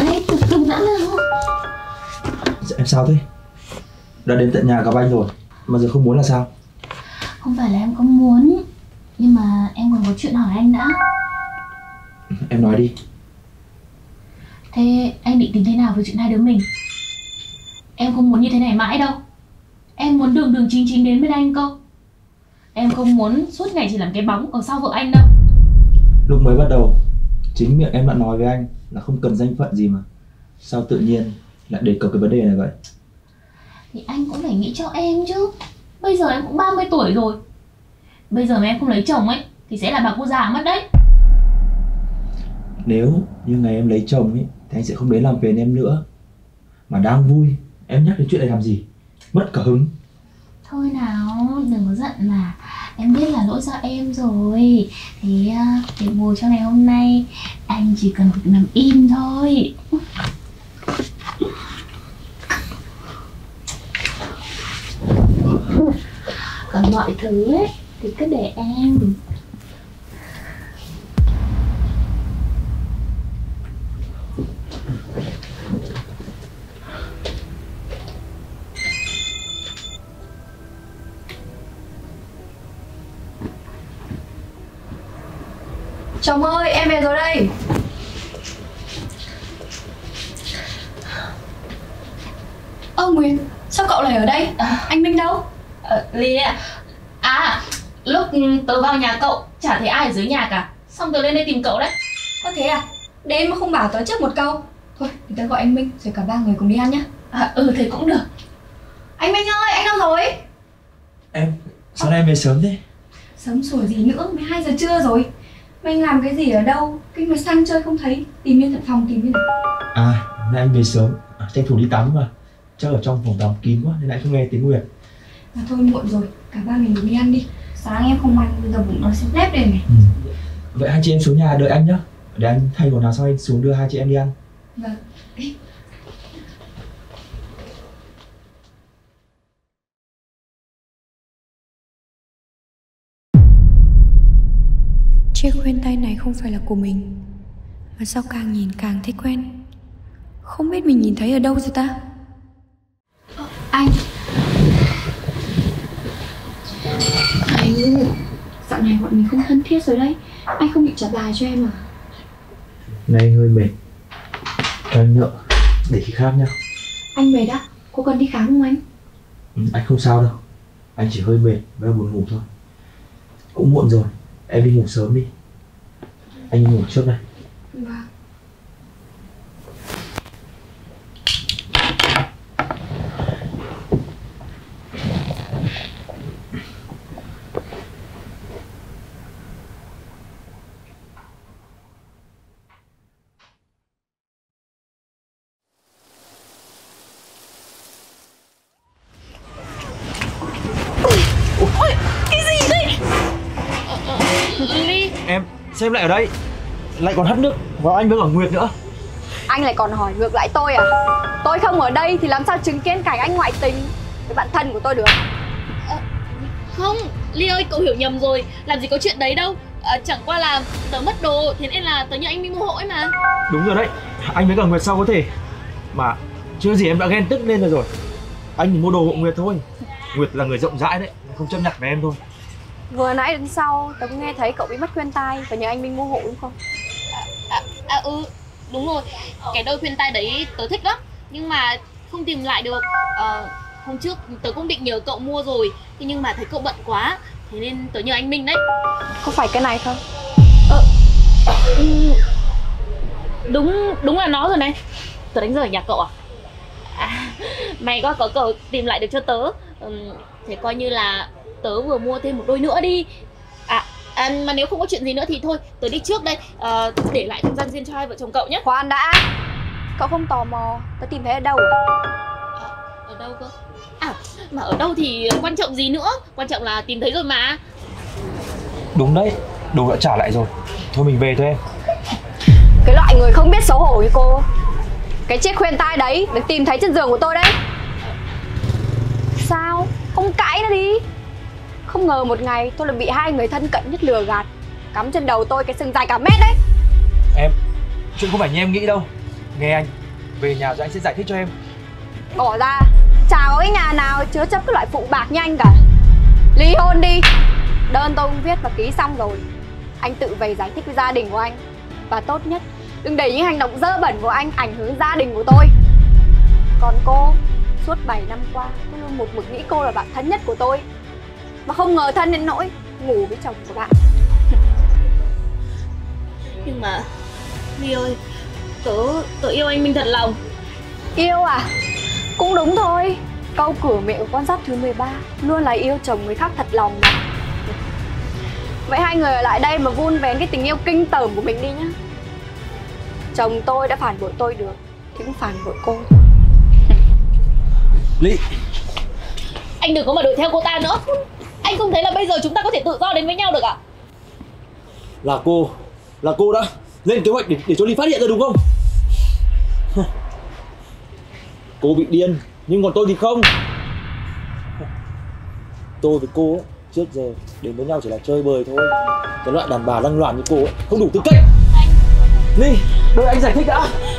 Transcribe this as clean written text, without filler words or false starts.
Ấy, từ đã nào. Em sao thế? Đã đến tận nhà gặp anh rồi mà giờ không muốn là sao? Không phải là em không muốn, nhưng mà em còn có chuyện hỏi anh đã. Em nói đi. Thế anh định tính thế nào với chuyện hai đứa mình? Em không muốn như thế này mãi đâu. Em muốn đường đường chính chính đến bên anh cơ. Em không muốn suốt ngày chỉ làm cái bóng ở sau vợ anh đâu. Lúc mới bắt đầu, chính miệng em đã nói với anh là không cần danh phận gì mà. Sao tự nhiên lại đề cập cái vấn đề này vậy? Thì anh cũng phải nghĩ cho em chứ. Bây giờ em cũng 30 tuổi rồi. Bây giờ mà em không lấy chồng ấy thì sẽ là bà cô già mất đấy. Nếu như ngày em lấy chồng ấy thì anh sẽ không đến làm phiền em nữa. Mà đang vui, em nhắc đến chuyện này làm gì? Mất cả hứng. Thôi nào, đừng có giận mà. Em biết là lỗi do em rồi. Thế để bù cho ngày hôm nay, anh chỉ cần được nằm im thôi. Còn mọi thứ ấy thì cứ để em. Chồng ơi, em về rồi đây. Ơ Nguyên, sao cậu lại ở đây? Anh Minh đâu? Lý ạ. À, lúc tớ vào nhà cậu, chả thấy ai ở dưới nhà cả. Xong tớ lên đây tìm cậu đấy. Có thế à? Đến mà không bảo tớ trước một câu. Thôi, để tớ gọi anh Minh, rồi cả ba người cùng đi ăn nhá. Thế cũng được. Anh Minh ơi, anh đâu rồi? Em, sao nay em về sớm thế? Sớm sủa gì nữa, 12 giờ trưa rồi. Mà anh làm cái gì ở đâu? Kinh mà sang chơi không thấy. Tìm lên tận phòng tìm lên. À, nay anh về sớm, tranh thủ đi tắm mà. Chắc ở trong phòng tắm kín quá nên anh không nghe tiếng Nguyệt. Mà thôi muộn rồi, cả ba mình đi ăn đi. Sáng em không ăn, bây giờ bụng nó sẽ lép đây này. Vậy hai chị em xuống nhà đợi anh nhá. Để anh thay quần áo xong anh xuống đưa hai chị em đi ăn. Vâng. Chiếc khuyên tay này không phải là của mình. Mà sao càng nhìn càng thấy quen. Không biết mình nhìn thấy ở đâu rồi ta. Anh. Anh, dạo này bọn mình không thân thiết rồi đấy. Anh không định trả bài cho em à? Này anh hơi mệt. Anh nhỡ, để khi khác nhá. Anh mệt á? Cô cần đi khám không anh? Anh không sao đâu. Anh chỉ hơi mệt và buồn ngủ thôi. Cũng muộn rồi, em đi ngủ sớm đi. Anh ngủ trước đây. Vâng. Xem lại ở đây, lại còn hắt nước vào anh với cả Nguyệt nữa. Anh lại còn hỏi ngược lại tôi à? Tôi không ở đây thì làm sao chứng kiến cảnh anh ngoại tình với bạn thân của tôi được? Không, Ly ơi, cậu hiểu nhầm rồi. Làm gì có chuyện đấy đâu. Chẳng qua là tớ mất đồ, thế nên là tớ nhờ anh đi mua hộ ấy mà. Đúng rồi đấy, anh với cả Nguyệt sao có thể. Mà chưa gì em đã ghen tức lên rồi. Anh thì mua đồ hộ Nguyệt thôi. Nguyệt là người rộng rãi đấy, không chấp nhận với em thôi. Vừa nãy đến sau, tớ nghe thấy cậu bị mất khuyên tai và nhờ anh Minh mua hộ đúng không? Đúng rồi. Cái đôi khuyên tai đấy tớ thích lắm, nhưng mà không tìm lại được. Hôm trước tớ cũng định nhờ cậu mua rồi, nhưng mà thấy cậu bận quá, thế nên tớ nhờ anh Minh đấy. Có phải cái này không? Đúng là nó rồi này. Tớ đánh rơi ở nhà cậu à? May quá có cậu tìm lại được cho tớ. Thế coi như là tớ vừa mua thêm một đôi nữa đi. Mà nếu không có chuyện gì nữa thì thôi, tớ đi trước đây. Để lại không gian riêng cho hai vợ chồng cậu nhé. Khoan đã. Cậu không tò mò tớ tìm thấy ở đâu? Ở đâu cơ? Mà ở đâu thì quan trọng gì nữa. Quan trọng là tìm thấy rồi mà. Đúng đấy, đồ đã trả lại rồi. Thôi mình về thôi em. Cái loại người không biết xấu hổ như cô. Cái chiếc khuyên tai đấy được tìm thấy trên giường của tôi đấy. Sao? Không cãi nó đi. Không ngờ một ngày tôi lại bị hai người thân cận nhất lừa gạt. Cắm trên đầu tôi cái sừng dài cả mét đấy. Em, Chuyện không phải như em nghĩ đâu. Nghe anh, về nhà rồi anh sẽ giải thích cho em. Bỏ ra, chả có cái nhà nào chứa chấp cái loại phụ bạc như anh cả. Ly hôn đi. Đơn tôi cũng viết và ký xong rồi. Anh tự về giải thích với gia đình của anh. Và tốt nhất, đừng để những hành động dơ bẩn của anh ảnh hưởng gia đình của tôi. Còn cô, suốt 7 năm qua tôi luôn một mực nghĩ cô là bạn thân nhất của tôi. Mà không ngờ thân đến nỗi ngủ với chồng của bạn. Nhưng mà Ly ơi, tớ yêu anh Minh thật lòng. Yêu à? Cũng đúng thôi. Câu cửa miệng của con giáp thứ 13 luôn là yêu chồng người khác thật lòng mà. Vậy hai người ở lại đây mà vun vén cái tình yêu kinh tởm của mình đi nhá. Chồng tôi đã phản bội tôi được thì cũng phản bội cô. Ly, anh đừng có mà đuổi theo cô ta nữa. Anh không thấy là bây giờ chúng ta có thể tự do đến với nhau được ạ? Là cô đã lên kế hoạch để cho Ly phát hiện ra đúng không? Cô bị điên, nhưng còn tôi thì không. Tôi với cô trước giờ đến với nhau chỉ là chơi bời thôi. Cái loại đàn bà lăng loàn như cô không đủ tư cách. Ly, đợi anh giải thích đã.